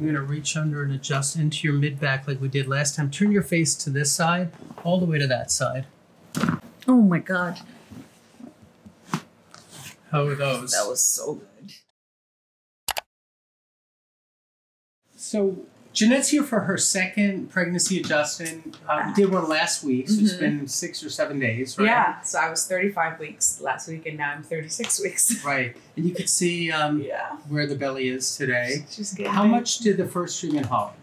You're gonna reach under and adjust into your mid-back like we did last time. Turn your face to this side, all the way to that side. Oh my God. How are those? That was so good. So Jeanette's here for her second pregnancy adjustment. We did one last week, so it's been 6 or 7 days, right? Yeah, so I was 35 weeks last week, and now I'm 36 weeks. Right, and you can see where the belly is today. She's getting How much did the first treatment help?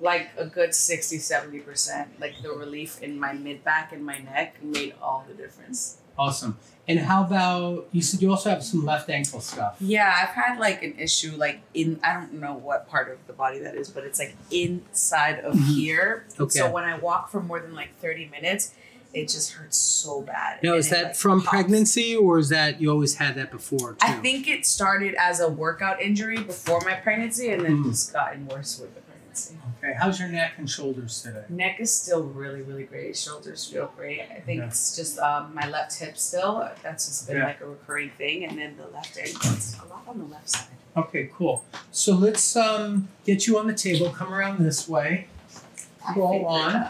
Like a good 60, 70%. Like the relief in my mid-back and my neck made all the difference. Awesome. And how about, you said you also have some left ankle stuff. Yeah, I've had like an issue like in, I don't know what part of the body that is, but it's like inside of here. Okay. So when I walk for more than like 30 minutes, it just hurts so bad. Now, is that like from pregnancy, or is that you always had that before too? I think it started as a workout injury before my pregnancy and then just gotten worse with the pregnancy. Okay, how's your neck and shoulders today? Neck is still really, really great. Shoulders feel great. I think it's just my left hip still. That's just been like a recurring thing. And then the left ankle, it's a lot on the left side. Okay, cool. So let's get you on the table. Come around this way. Roll on.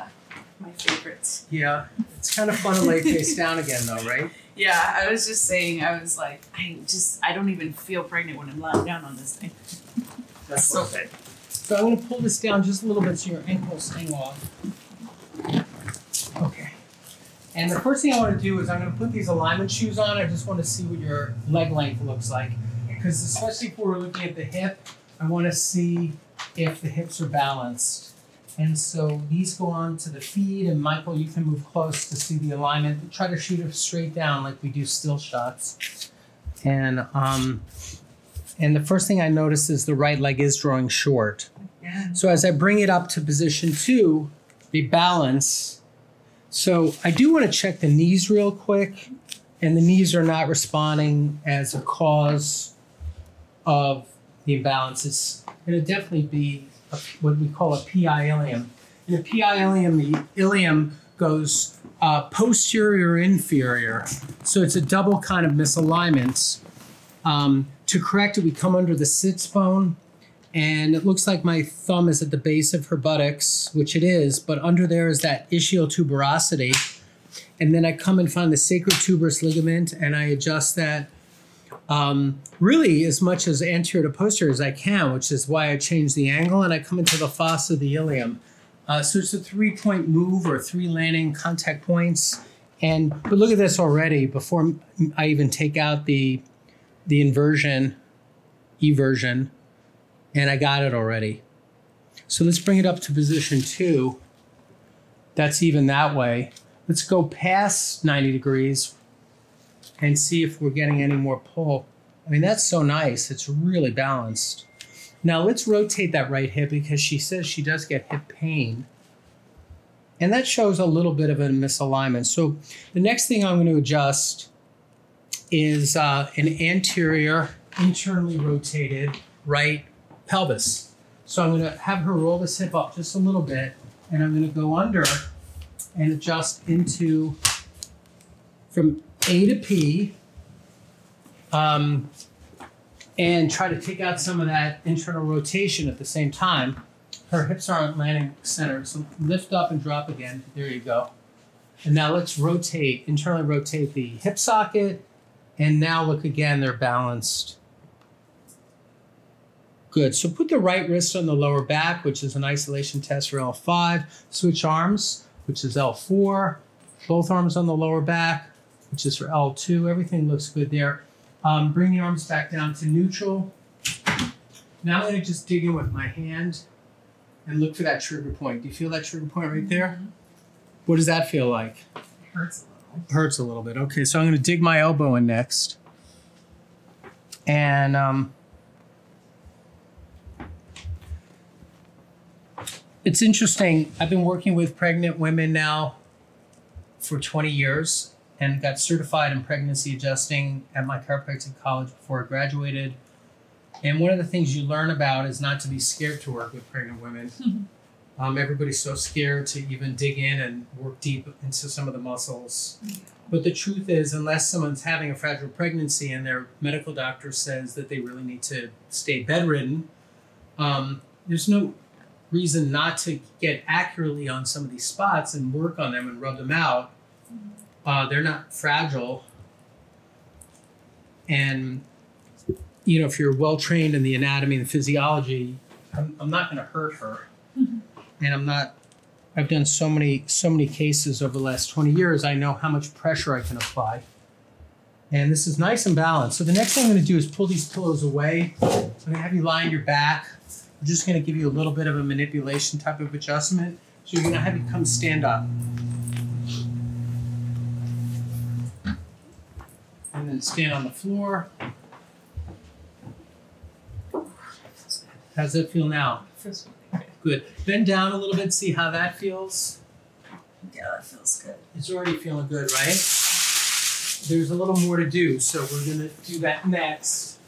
My favorites. Yeah, it's kind of fun to lay face down again though, right? Yeah, I was just saying, I was like, I don't even feel pregnant when I'm lying down on this thing. That's so good. So I'm going to pull this down just a little bit so your ankles hang off. Okay. And the first thing I want to do is I'm going to put these alignment shoes on. I just want to see what your leg length looks like. Because especially if we're looking at the hip, I want to see if the hips are balanced. And so these go on to the feet. And Michael, you can move close to see the alignment. Try to shoot it straight down like we do still shots. And the first thing I notice is the right leg is drawing short. Yeah. So as I bring it up to position 2, the balance. So I do want to check the knees real quick, and the knees are not responding as a cause of the imbalance. It's going to definitely be what we call a PI ilium. And a PI ilium, the ilium goes posterior or inferior. So it's a double kind of misalignment. To correct it, we come under the sits bone, and it looks like my thumb is at the base of her buttocks, which it is, but under there is that ischial tuberosity. And then I come and find the sacral tuberous ligament, and I adjust that really as much as anterior to posterior as I can, which is why I change the angle, and I come into the fossa of the ilium. So it's a 3-point move or 3 landing contact points. But look at this already before I even take out the inversion, eversion, and I got it already. So let's bring it up to position 2. That's even that way. Let's go past 90 degrees and see if we're getting any more pull. I mean, that's so nice. It's really balanced. Now let's rotate that right hip because she says she does get hip pain. And that shows a little bit of a misalignment. So the next thing I'm going to adjust is an anterior, internally rotated right pelvis. So I'm going to have her roll this hip up just a little bit, and I'm going to go under and adjust into from A to P, and try to take out some of that internal rotation at the same time. Her hips aren't landing center, so lift up and drop again. There you go. And now let's rotate, internally rotate the hip socket. And now look again, they're balanced. Good, so put the right wrist on the lower back, which is an isolation test for L5. Switch arms, which is L4. Both arms on the lower back, which is for L2. Everything looks good there. Bring the arms back down to neutral. Now I'm gonna just dig in with my hand and look for that trigger point. Do you feel that trigger point right there? What does that feel like? It hurts. Hurts a little bit. Okay, so I'm going to dig my elbow in next. And it's interesting. I've been working with pregnant women now for 20 years and got certified in pregnancy adjusting at my chiropractic college before I graduated. And one of the things you learn about is not to be scared to work with pregnant women. Everybody's so scared to even dig in and work deep into some of the muscles. But the truth is, unless someone's having a fragile pregnancy and their medical doctor says that they really need to stay bedridden, There's no reason not to get accurately on some of these spots and work on them and rub them out. They're not fragile. And, you know, if you're well-trained in the anatomy and physiology, I'm not going to hurt her. Mm-hmm. And I'm not, I've done so many cases over the last 20 years, I know how much pressure I can apply. And this is nice and balanced. So the next thing I'm going to do is pull these pillows away. I'm going to have you lie on your back. I'm just going to give you a little bit of a manipulation type of adjustment. So you're going to have you come stand up. And then stand on the floor. How does that feel now? Good. Bend down a little bit, see how that feels. Yeah, that feels good. It's already feeling good, right? There's a little more to do, so we're going to do that next.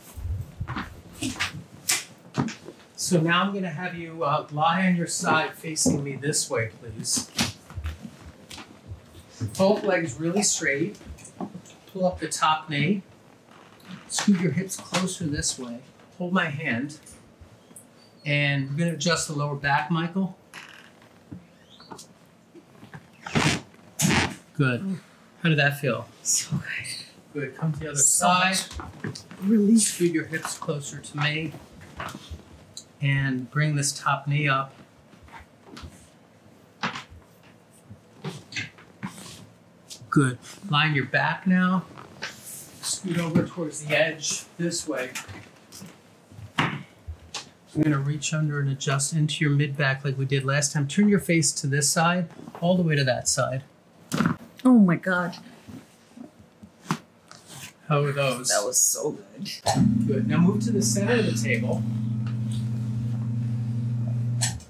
So now I'm going to have you lie on your side facing me this way, please. Both legs really straight. Pull up the top knee. Scoot your hips closer this way. Hold my hand. And we're going to adjust the lower back, Michael. Good. How did that feel? So good. Good. Come to the other side. Release. Scoot your hips closer to me. And bring this top knee up. Good. Line your back now. Scoot over towards the edge this way. I'm going to reach under and adjust into your mid-back like we did last time. Turn your face to this side, all the way to that side. Oh my God. How are those? That was so good. Good. Now move to the center of the table.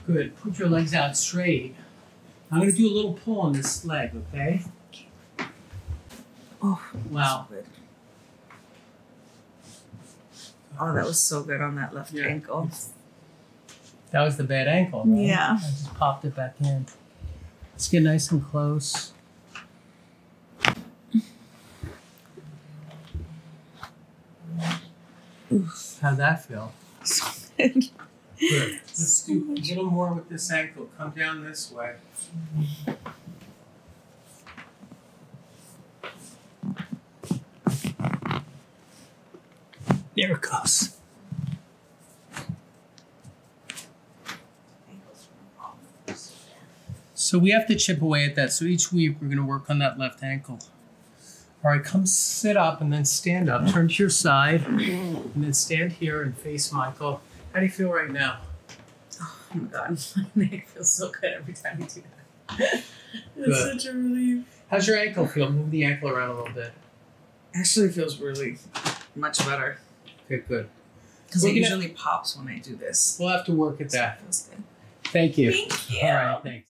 Good. Put your legs out straight. I'm going to do a little pull on this leg, okay? Oh, wow. Oh, that was so good on that left ankle. That was the bad ankle, right? Yeah. I just popped it back in. Let's get nice and close. Oof. How'd that feel? So good. Good. Let's do a little more with this ankle. Come down this way. There it goes. So we have to chip away at that. So each week we're going to work on that left ankle. All right, come sit up and then stand up. Turn to your side and then stand here and face Michael. How do you feel right now? Oh my God, my neck feels so good every time you do that. It's such a relief. How's your ankle feel? Move the ankle around a little bit. Actually, it feels really much better. Okay, good. Because it usually pops when I do this. We'll have to work at that. That feels good. Thank you. Thank you. All right, thanks.